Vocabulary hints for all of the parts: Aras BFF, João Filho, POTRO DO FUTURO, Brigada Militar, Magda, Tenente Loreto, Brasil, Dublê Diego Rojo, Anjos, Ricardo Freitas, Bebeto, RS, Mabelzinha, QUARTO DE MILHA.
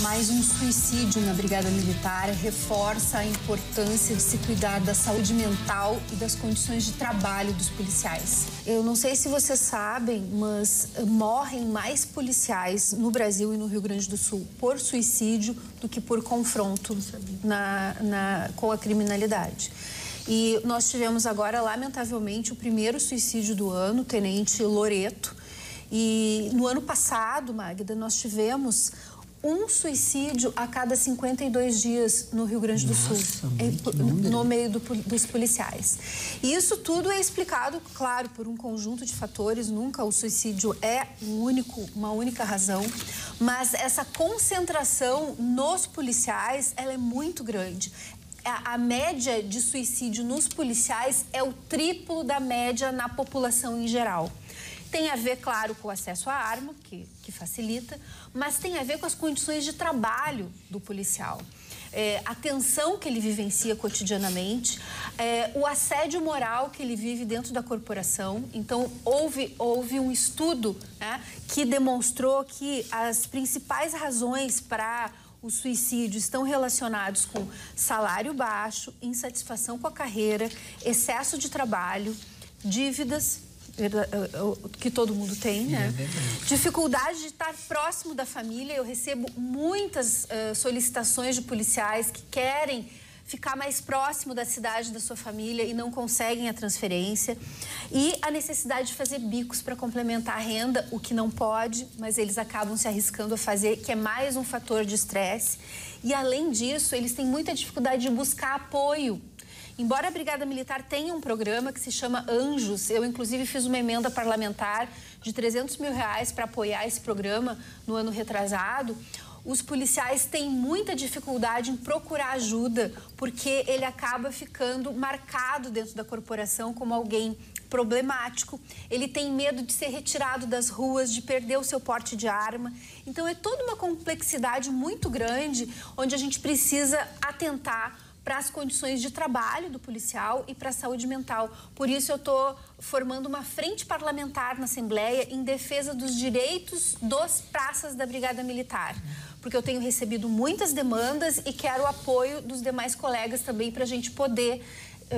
Mais um suicídio na Brigada Militar reforça a importância de se cuidar da saúde mental e das condições de trabalho dos policiais. Eu não sei se vocês sabem, mas morrem mais policiais no Brasil e no Rio Grande do Sul por suicídio do que por confronto com a criminalidade. E nós tivemos agora, lamentavelmente, o primeiro suicídio do ano, o Tenente Loreto. E no ano passado, Magda, nós tivemos um suicídio a cada 52 dias no Rio Grande do Sul, no meio dos policiais. E isso tudo é explicado, claro, por um conjunto de fatores. Nunca o suicídio é uma única razão, mas essa concentração nos policiais, ela é muito grande. A média de suicídio nos policiais é o triplo da média na população em geral. Tem a ver, claro, com o acesso à arma, que facilita, mas tem a ver com as condições de trabalho do policial. A tensão que ele vivencia cotidianamente, o assédio moral que ele vive dentro da corporação. Então, houve um estudo, né, que demonstrou que as principais razões para os suicídios estão relacionados com salário baixo, insatisfação com a carreira, excesso de trabalho, dívidas, que todo mundo tem, né? Dificuldade de estar próximo da família. Eu recebo muitas solicitações de policiais que querem ficar mais próximo da cidade da sua família e não conseguem a transferência. E a necessidade de fazer bicos para complementar a renda, o que não pode, mas eles acabam se arriscando a fazer, que é mais um fator de estresse. E, além disso, eles têm muita dificuldade de buscar apoio. Embora a Brigada Militar tenha um programa que se chama Anjos, eu inclusive fiz uma emenda parlamentar de R$300 mil para apoiar esse programa no ano retrasado, os policiais têm muita dificuldade em procurar ajuda, porque ele acaba ficando marcado dentro da corporação como alguém problemático, ele tem medo de ser retirado das ruas, de perder o seu porte de arma. Então é toda uma complexidade muito grande, onde a gente precisa atentar para as condições de trabalho do policial e para a saúde mental. Por isso, eu estou formando uma frente parlamentar na Assembleia em defesa dos direitos dos praças da Brigada Militar, porque eu tenho recebido muitas demandas e quero o apoio dos demais colegas também para a gente poder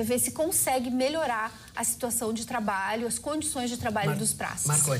ver se consegue melhorar a situação de trabalho, as condições de trabalho dos praças.